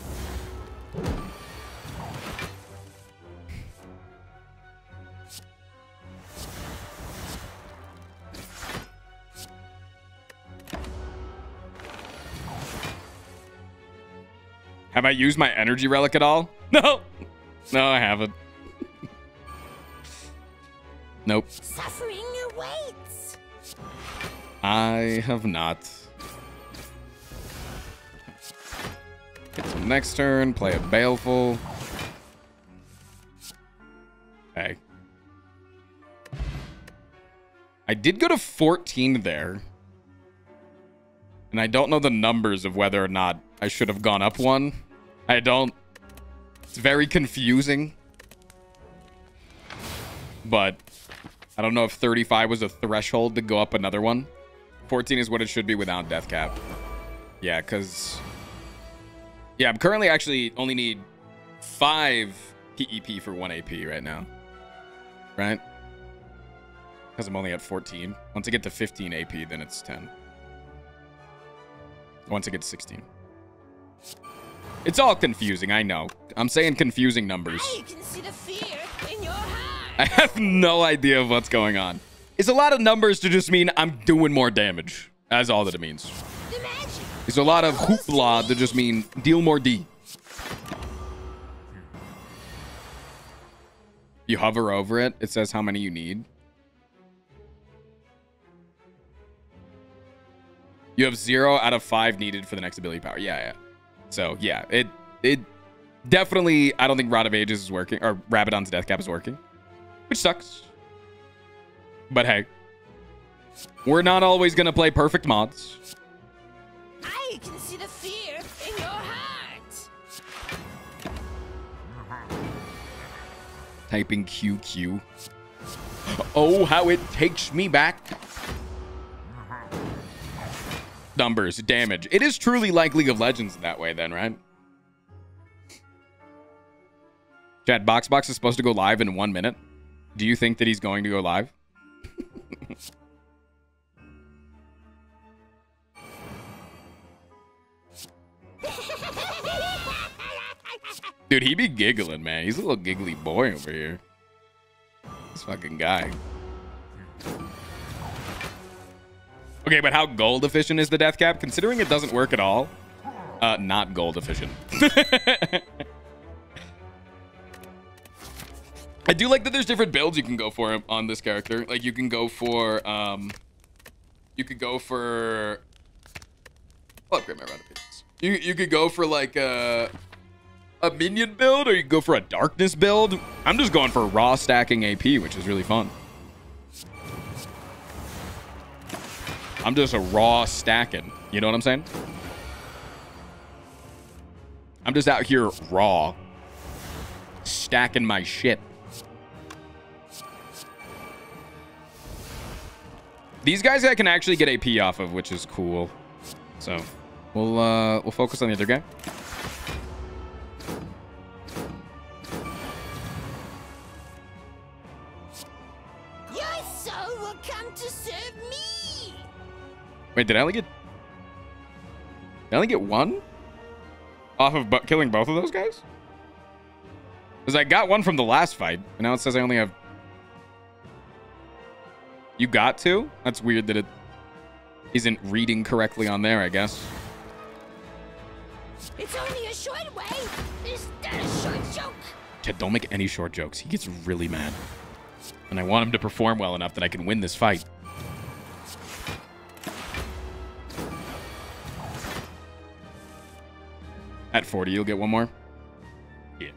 Have I used my energy relic at all? No. No, I haven't. Nope. Suffering awaits. I have not. Get some next turn. Play a Baleful. Hey. I did go to 14 there. And I don't know the numbers of whether or not I should have gone up 1. I don't. It's very confusing. But I don't know if 35 was a threshold to go up another 1. 14 is what it should be without Death Cap. Yeah, because... yeah, I'm currently actually only need 5 PEP for 1 AP right now. Right? Because I'm only at 14. Once I get to 15 AP, then it's 10. Once I get to 16. It's all confusing, I know. I'm saying confusing numbers. I can see the fear in your heart. I have no idea of what's going on. It's a lot of numbers to just mean I'm doing more damage. That's all that it means. It's a lot of hoopla to just mean deal more D. You hover over it, it says how many you need. You have 0 out of 5 needed for the next ability power. Yeah, yeah. So yeah, it definitely, I don't think Rod of Ages is working, or Rabadon's Death Cap is working. Which sucks. But hey, We're not always going to play perfect mods. I can see the fear in your heart. Typing QQ. Oh, how it takes me back. Numbers, damage. It is truly like League of Legends in that way then, right? Chat, BoxBox is supposed to go live in 1 minute. Do you think that he's going to go live? Dude, he be giggling, man. He's a little giggly boy over here. This fucking guy. Okay, but how gold efficient is the death cap? Considering it doesn't work at all. Not gold efficient. I do like that there's different builds you can go for on this character. Like you can go for, you could go for, I'll upgrade my round of business. You could go for like a minion build, or you could go for a darkness build. I'm just going for raw stacking AP, which is really fun. I'm just a raw stacking. You know what I'm saying? I'm just out here raw stacking my shit. These guys I can actually get AP off of, which is cool. So we'll focus on the other guy. Your soul will come to serve me. Wait, did I only get one off of killing both of those guys? Because I got one from the last fight, and now it says I only have. You got two? That's weird that it isn't reading correctly on there, I guess. It's only a short way. Is that a short joke? Ted, don't make any short jokes. He gets really mad. And I want him to perform well enough that I can win this fight. At 40, you'll get one more. Yeah.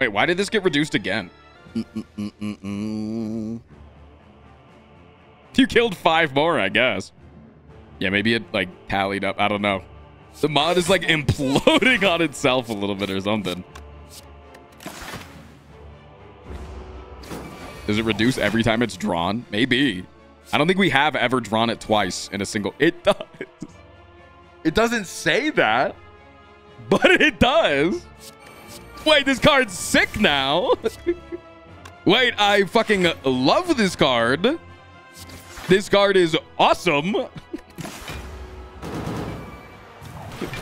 Wait, why did this get reduced again? You killed 5 more, I guess. Yeah, maybe it like tallied up. I don't know. The mod is like imploding on itself a little bit or something. Does it reduce every time it's drawn? Maybe. I don't think we have ever drawn it twice in a single. It does. It doesn't say that, but it does. Wait, this card's sick now. Wait, I fucking love this card. This card is awesome.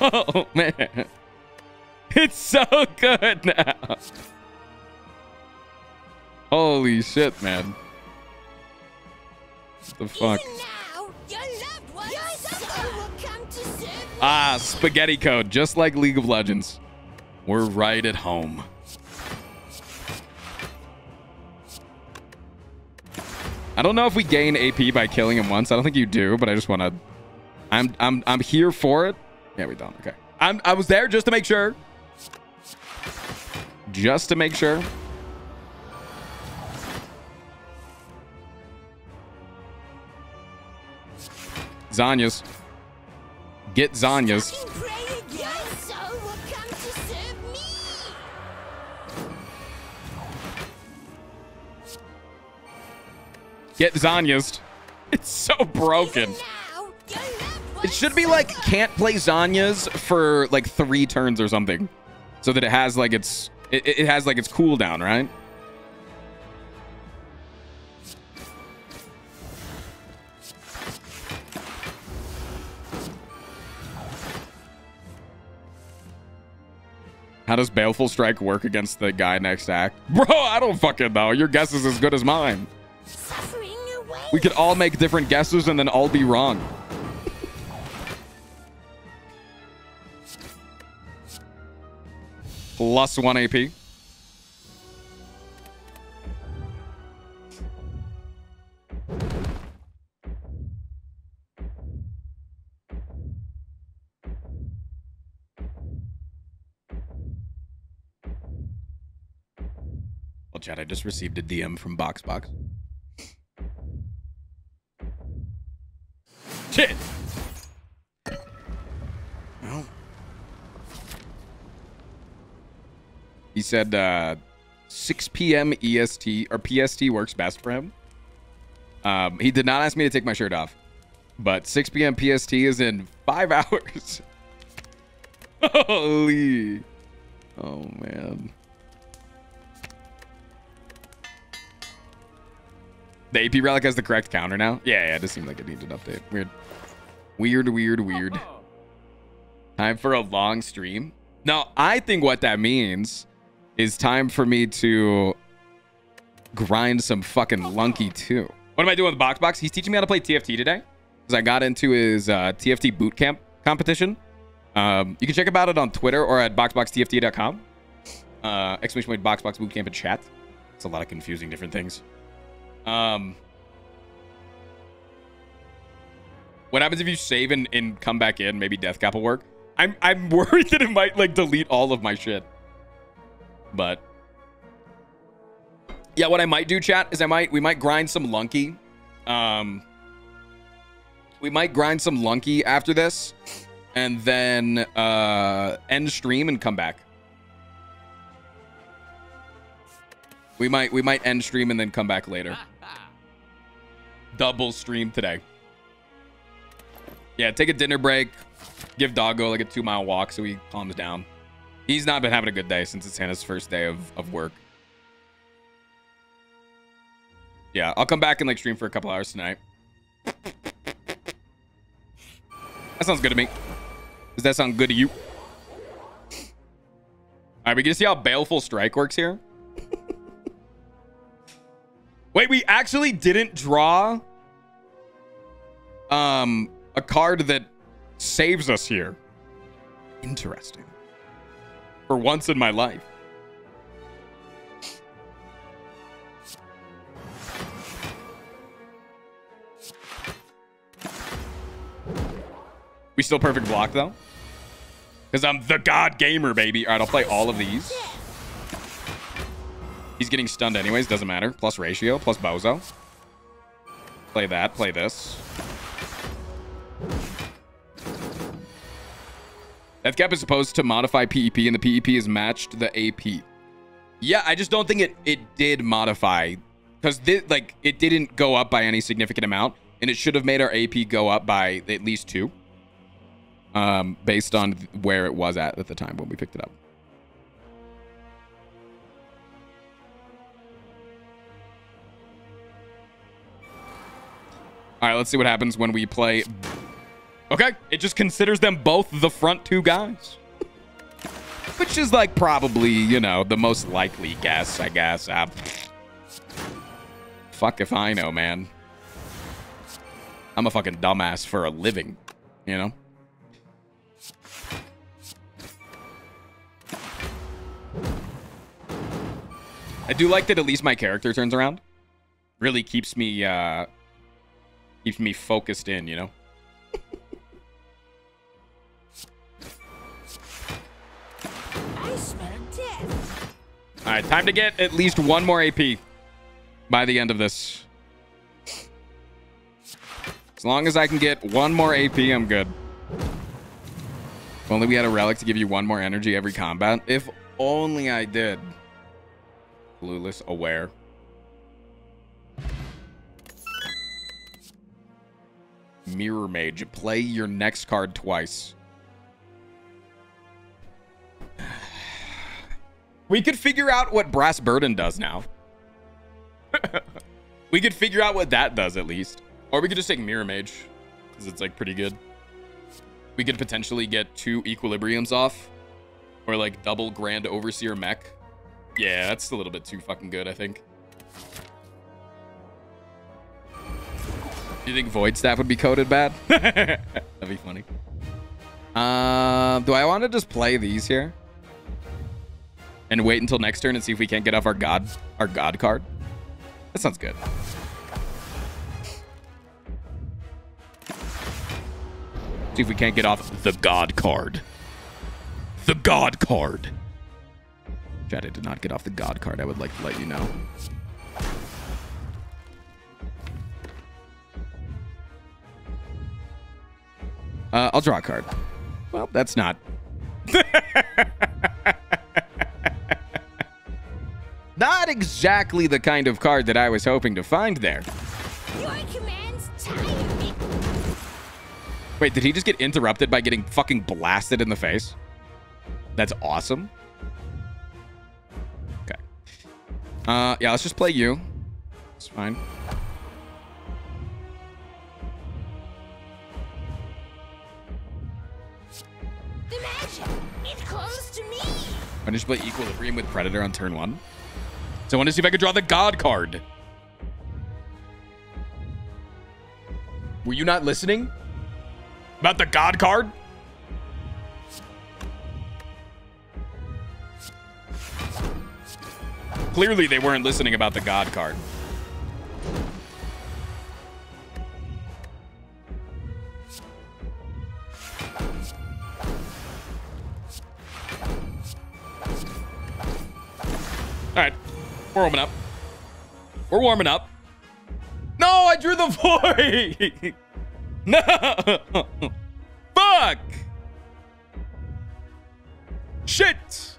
Oh, man. It's so good now. Holy shit, man. What the fuck? Now, your loved ones, your soul will come to serve you. Ah, spaghetti code, just like League of Legends. We're right at home. I don't know if we gain AP by killing him once. I don't think you do, but I just want to. I'm here for it. Yeah, we don't. Okay. I was there just to make sure. Just to make sure. Zhonya's. Get Zhonya's. Get Zhonya's. It's so broken. It should be like can't play Zhonya's for like 3 turns or something, so that it has like its cooldown, right? How does Baleful Strike work against the guy next act, bro? I don't fucking know. Your guess is as good as mine. We could all make different guesses and then all be wrong. +1 AP. Well, chat, I just received a DM from BoxBox. Shit! Well. He said 6 p.m. EST, or PST works best for him. He did not ask me to take my shirt off, but 6 p.m. PST is in 5 hours. Holy. Oh, man. The AP Relic has the correct counter now? Yeah, it just seemed like it needed an update. Weird. Weird, weird, weird. Time for a long stream? No, I think what that means is time for me to grind some fucking Lunky too. What am I doing with BoxBox? He's teaching me how to play TFT today because I got into his TFT bootcamp competition. You can check about it on Twitter or at BoxBoxTFT.com. ! BoxBox bootcamp and chat. It's a lot of confusing different things. What happens if you save and come back in? Maybe Death Cap will work. I'm worried that it might like delete all of my shit. But yeah, what I might do, chat, is we might grind some Lunky. We might grind some Lunky after this and then end stream and come back. We might end stream and then come back later. Double stream today. Yeah, take a dinner break. Give Doggo like a 2-mile walk so he calms down. He's not been having a good day since it's Hannah's first day of work. Yeah, I'll come back and like stream for a couple hours tonight. That sounds good to me. Does that sound good to you? All right, we get to see how Baleful Strike works here. Wait, we actually didn't draw a card that saves us here. Interesting. For once in my life. We still perfect block though, because I'm the god gamer, baby. All right, I'll play all of these. He's getting stunned anyways, doesn't matter. Plus ratio, plus bozo. Play that, play this. Death Cap is supposed to modify PEP, and the PEP is matched the AP. Yeah, I just don't think it did modify, because like it didn't go up by any significant amount, and it should have made our AP go up by at least 2, based on where it was at the time when we picked it up. All right, let's see what happens when we play. Okay, it just considers them both the front 2 guys. Which is like probably, you know, the most likely guess, I guess. Fuck if I know, man. I'm a fucking dumbass for a living, you know? I do like that at least my character turns around. Really keeps me focused in, you know? All right, time to get at least 1 more AP by the end of this. As long as I can get 1 more AP, I'm good. If only we had a relic to give you 1 more energy every combat. If only I did. Clueless, aware. Mirror Mage, play your next card twice. We could figure out what Brass Burden does now. We could figure out what that does, at least. Or we could just take Mirror Mage, because it's, like, pretty good. We could potentially get 2 Equilibriums off. Or, like, double Grand Overseer Mech. Yeah, that's a little bit too fucking good, I think. Do you think Void Staff would be coded bad? That'd be funny. Do I want to just play these here? And wait until next turn and see if we can't get off our god card. That sounds good. See if we can't get off the god card. The god card. Chat, it did not get off the God card. I would like to let you know. I'll draw a card. Well, that's not. Not exactly the kind of card that I was hoping to find there. Your commands tire me. Wait, did he just get interrupted by getting fucking blasted in the face? That's awesome. Okay. Yeah, let's just play you. It's fine. The magic, it comes to me. I just play Equilibrium with Predator on turn one. So I want to see if I could draw the God card. Were you not listening? About the God card? Clearly they weren't listening about the God card. Alright, we're warming up. We're warming up. No, I drew the void! No! Fuck! Shit!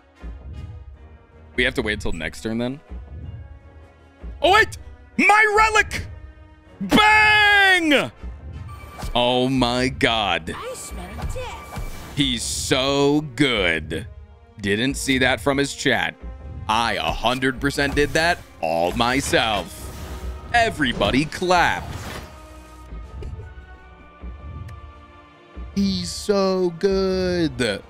We have to wait until next turn then? Oh wait! My relic! Bang! Oh my god. I smell death. He's so good. Didn't see that from his chat. I 100% did that all myself. Everybody clap. He's so good.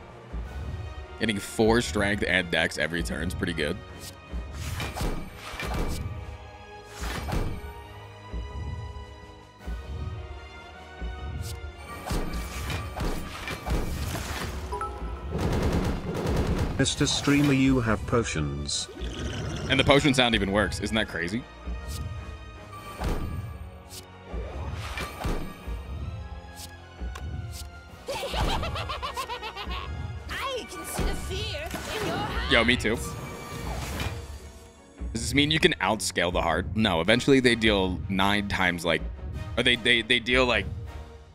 Getting 4 strength and dex every turn is pretty good. Mr. Streamer, you have potions. And the potion sound even works. Isn't that crazy? I can see the fear in your eyes. Yo, me too. Does this mean you can outscale the heart? No, eventually they deal 9 times like... Or they deal like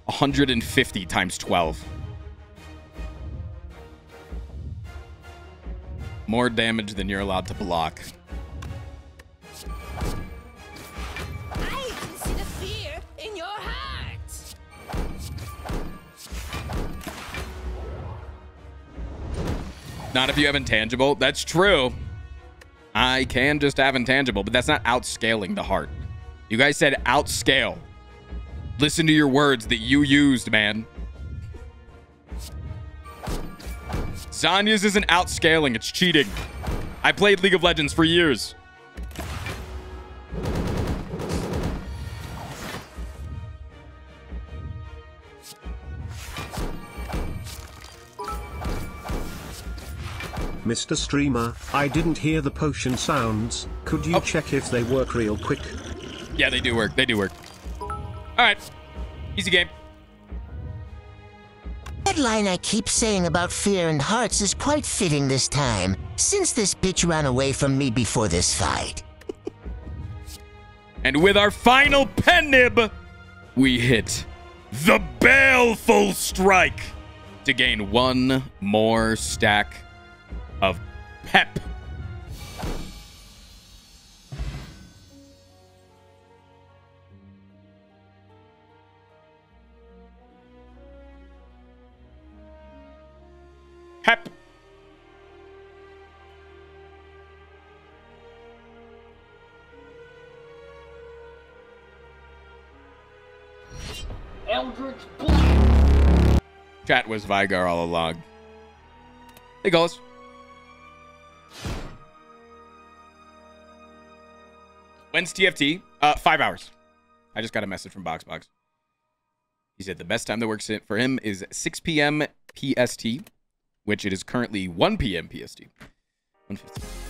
150 times 12. More damage than you're allowed to block. I can see the fear in your heart. Not if you have intangible. That's true. I can just have intangible, but that's not outscaling the heart. You guys said outscale. Listen to your words that you used, man. Zhonya's isn't outscaling, it's cheating. I played League of Legends for years. Mr. Streamer, I didn't hear the potion sounds. Could you check if they work real quick? Yeah, they do work. They do work. All right. Easy game. The headline I keep saying about fear and hearts is quite fitting this time, since this bitch ran away from me before this fight. And with our final pen nib, we hit the Baleful Strike to gain 1 more stack of pep. Hep. Eldritch Blast. Chat was Veigar all along. Hey, guys. When's TFT? 5 hours. I just got a message from BoxBox. He said the best time that works for him is 6 p.m. PST. Which it is currently 1 p.m. PST. 1:15.